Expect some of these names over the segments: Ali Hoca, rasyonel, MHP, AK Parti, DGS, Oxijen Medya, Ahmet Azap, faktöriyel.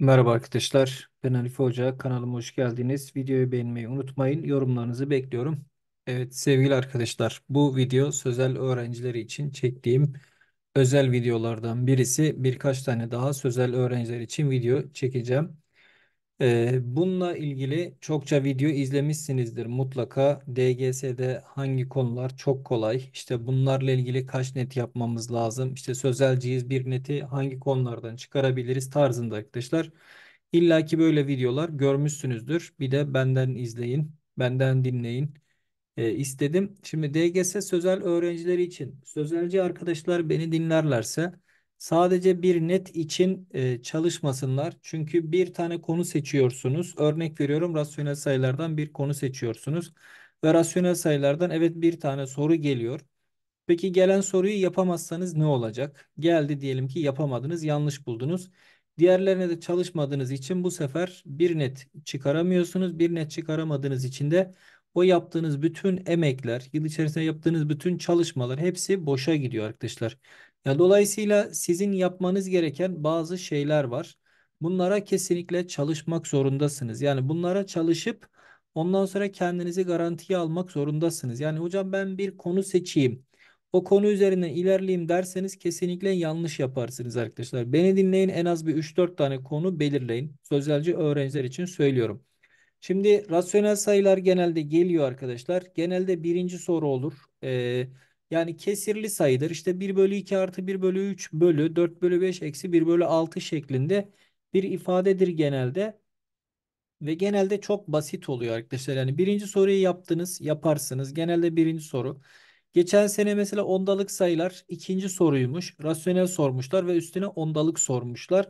Merhaba arkadaşlar, ben Ali Hoca, kanalıma hoş geldiniz. Videoyu beğenmeyi unutmayın, yorumlarınızı bekliyorum. Evet sevgili arkadaşlar, bu video sözel öğrencileri için çektiğim özel videolardan birisi. Birkaç tane daha sözel öğrenciler için video çekeceğim. Bununla ilgili çokça video izlemişsinizdir mutlaka. DGS'de hangi konular çok kolay, işte bunlarla ilgili kaç net yapmamız lazım, işte sözelciyiz bir neti hangi konulardan çıkarabiliriz tarzında arkadaşlar. İlla ki böyle videolar görmüşsünüzdür. Bir de benden izleyin, benden dinleyin istedim. Şimdi DGS sözel öğrencileri için, sözelci arkadaşlar beni dinlerlerse sadece bir net için çalışmasınlar. Çünkü bir tane konu seçiyorsunuz. Örnek veriyorum, rasyonel sayılardan bir konu seçiyorsunuz. Ve rasyonel sayılardan evet bir tane soru geliyor. Peki gelen soruyu yapamazsanız ne olacak? Geldi diyelim ki yapamadınız, yanlış buldunuz. Diğerlerine de çalışmadığınız için bu sefer bir net çıkaramıyorsunuz. Bir net çıkaramadığınız için de o yaptığınız bütün emekler, yıl içerisinde yaptığınız bütün çalışmalar hepsi boşa gidiyor arkadaşlar. Ya dolayısıyla sizin yapmanız gereken bazı şeyler var. Bunlara kesinlikle çalışmak zorundasınız. Yani bunlara çalışıp ondan sonra kendinizi garantiye almak zorundasınız. Yani hocam ben bir konu seçeyim, o konu üzerine ilerleyeyim derseniz kesinlikle yanlış yaparsınız arkadaşlar. Beni dinleyin, en az bir 3-4 tane konu belirleyin. Sözelci öğrenciler için söylüyorum. Şimdi rasyonel sayılar genelde geliyor arkadaşlar. Genelde birinci soru olur. Yani kesirli sayıdır. İşte 1 bölü 2 artı 1 bölü 3 bölü 4 bölü 5 eksi 1 bölü 6 şeklinde bir ifadedir genelde. Ve genelde çok basit oluyor arkadaşlar. Yani birinci soruyu yaptınız, yaparsınız. Genelde birinci soru. Geçen sene mesela ondalık sayılar ikinci soruymuş. Rasyonel sormuşlar ve üstüne ondalık sormuşlar.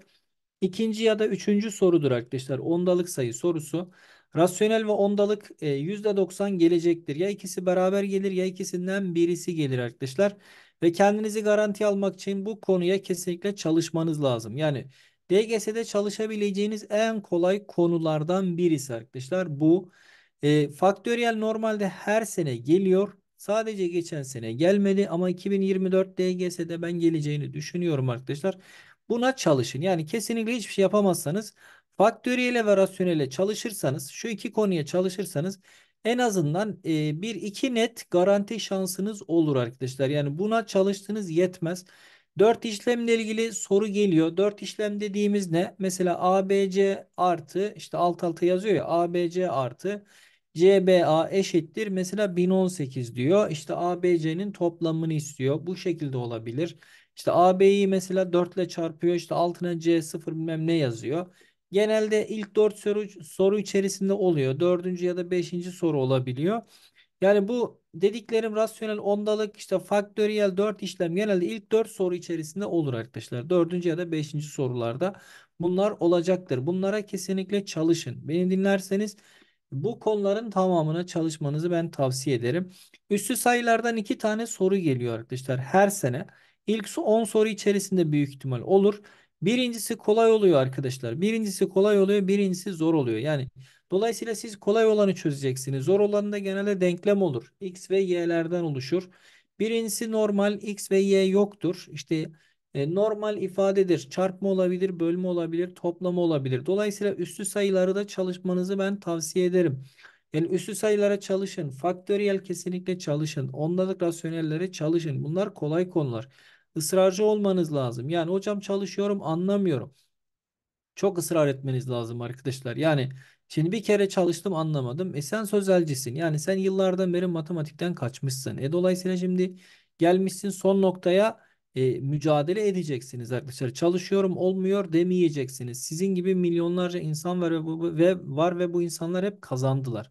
İkinci ya da üçüncü sorudur arkadaşlar. Ondalık sayı sorusu. Rasyonel ve ondalık %90 gelecektir. Ya ikisi beraber gelir ya ikisinden birisi gelir arkadaşlar. Ve kendinizi garantiye almak için bu konuya kesinlikle çalışmanız lazım. Yani DGS'de çalışabileceğiniz en kolay konulardan birisi arkadaşlar bu. Faktöriyel normalde her sene geliyor. Sadece geçen sene gelmedi ama 2024 DGS'de ben geleceğini düşünüyorum arkadaşlar. Buna çalışın. Yani kesinlikle hiçbir şey yapamazsanız faktöriyele ve rasyonele çalışırsanız, şu iki konuya çalışırsanız en azından bir iki net garanti şansınız olur arkadaşlar. Yani buna çalıştığınız yetmez. Dört işlemle ilgili soru geliyor. Dört işlem dediğimiz ne? Mesela ABC artı, işte alt alta yazıyor ya, ABC artı CBA eşittir. Mesela 1018 diyor. İşte ABC'nin toplamını istiyor. Bu şekilde olabilir. İşte AB'yi mesela 4 ile çarpıyor. İşte altına C0 bilmem ne yazıyor. Genelde ilk 4 soru içerisinde oluyor. 4. ya da 5. soru olabiliyor. Yani bu dediklerim rasyonel ondalık, işte faktöriyel, 4 işlem genelde ilk 4 soru içerisinde olur arkadaşlar. 4. ya da 5. sorularda bunlar olacaktır. Bunlara kesinlikle çalışın. Beni dinlerseniz bu konuların tamamına çalışmanızı ben tavsiye ederim. Üstü sayılardan 2 tane soru geliyor arkadaşlar her sene. İlk 10 soru içerisinde büyük ihtimal olur. Birincisi kolay oluyor arkadaşlar. Birincisi kolay oluyor, birincisi zor oluyor. Yani dolayısıyla siz kolay olanı çözeceksiniz. Zor olanı da genelde denklem olur. X ve y'lerden oluşur. Birincisi normal, x ve y yoktur. İşte normal ifadedir. Çarpma olabilir, bölme olabilir, toplama olabilir. Dolayısıyla üstü sayıları da çalışmanızı ben tavsiye ederim. Yani üstü sayılara çalışın. Faktöriyel kesinlikle çalışın. Ondalık rasyonellere çalışın. Bunlar kolay konular. Israrcı olmanız lazım. Yani hocam çalışıyorum, anlamıyorum. Çok ısrar etmeniz lazım arkadaşlar. Yani şimdi bir kere çalıştım, anlamadım. Sen sözelcisin. Yani sen yıllardan beri matematikten kaçmışsın. Dolayısıyla şimdi gelmişsin son noktaya, mücadele edeceksiniz arkadaşlar. Çalışıyorum olmuyor demeyeceksiniz. Sizin gibi milyonlarca insan var ve bu insanlar hep kazandılar.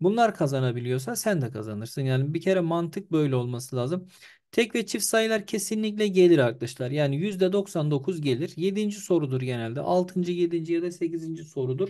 Bunlar kazanabiliyorsa sen de kazanırsın. Yani bir kere mantık böyle olması lazım. Tek ve çift sayılar kesinlikle gelir arkadaşlar. Yani %99 gelir. 7. sorudur genelde. 6. 7. ya da 8. sorudur.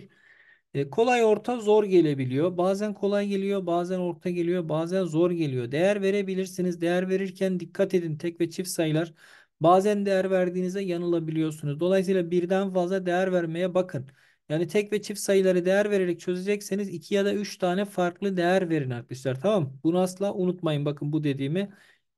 Kolay, orta, zor gelebiliyor. Bazen kolay geliyor, bazen orta geliyor, bazen zor geliyor. Değer verebilirsiniz. Değer verirken dikkat edin, tek ve çift sayılar. Bazen değer verdiğinizde yanılabiliyorsunuz. Dolayısıyla birden fazla değer vermeye bakın. Yani tek ve çift sayıları değer vererek çözecekseniz 2 ya da 3 tane farklı değer verin arkadaşlar. Tamam mı? Bunu asla unutmayın, bakın bu dediğimi.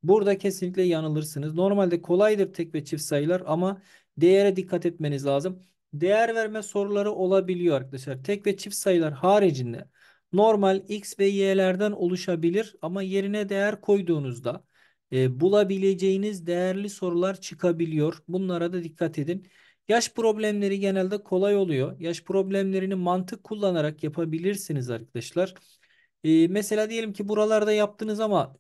Burada kesinlikle yanılırsınız. Normalde kolaydır tek ve çift sayılar ama değere dikkat etmeniz lazım. değer verme soruları olabiliyor arkadaşlar. Tek ve çift sayılar haricinde normal x ve y'lerden oluşabilir ama yerine değer koyduğunuzda bulabileceğiniz değerli sorular çıkabiliyor. Bunlara da dikkat edin. Yaş problemleri genelde kolay oluyor. Yaş problemlerini mantık kullanarak yapabilirsiniz arkadaşlar. Mesela diyelim ki buralarda yaptınız ama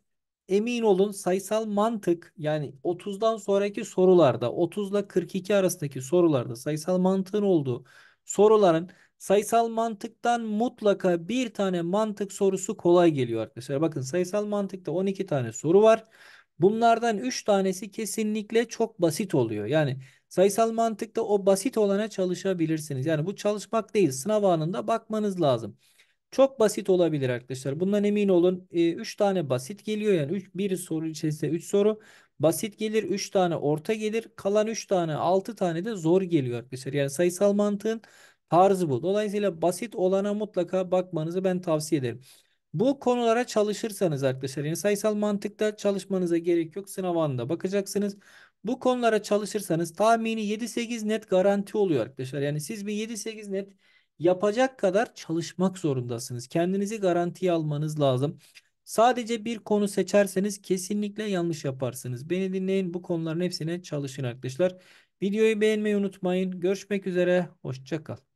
emin olun sayısal mantık, yani 30'dan sonraki sorularda, 30 ile 42 arasındaki sorularda sayısal mantığın olduğu soruların sayısal mantıktan mutlaka bir tane mantık sorusu kolay geliyor arkadaşlar. Bakın sayısal mantıkta 12 tane soru var. Bunlardan 3 tanesi kesinlikle çok basit oluyor. Yani sayısal mantıkta o basit olana çalışabilirsiniz. Yani bu çalışmak değil, sınav anında bakmanız lazım. Çok basit olabilir arkadaşlar. Bundan emin olun. 3 tane basit geliyor. Yani bir soru içerisinde 3 soru basit gelir. 3 tane orta gelir. Kalan 3 tane, 6 tane de zor geliyor arkadaşlar. Yani sayısal mantığın tarzı bu. Dolayısıyla basit olana mutlaka bakmanızı ben tavsiye ederim. Bu konulara çalışırsanız arkadaşlar, yani sayısal mantıkta çalışmanıza gerek yok. Sınav anında bakacaksınız. Bu konulara çalışırsanız tahmini 7-8 net garanti oluyor arkadaşlar. Yani siz bir 7-8 net yapacak kadar çalışmak zorundasınız. Kendinizi garantiye almanız lazım. Sadece bir konu seçerseniz kesinlikle yanlış yaparsınız. Beni dinleyin, bu konuların hepsine çalışın arkadaşlar. Videoyu beğenmeyi unutmayın. Görüşmek üzere. Hoşça kal.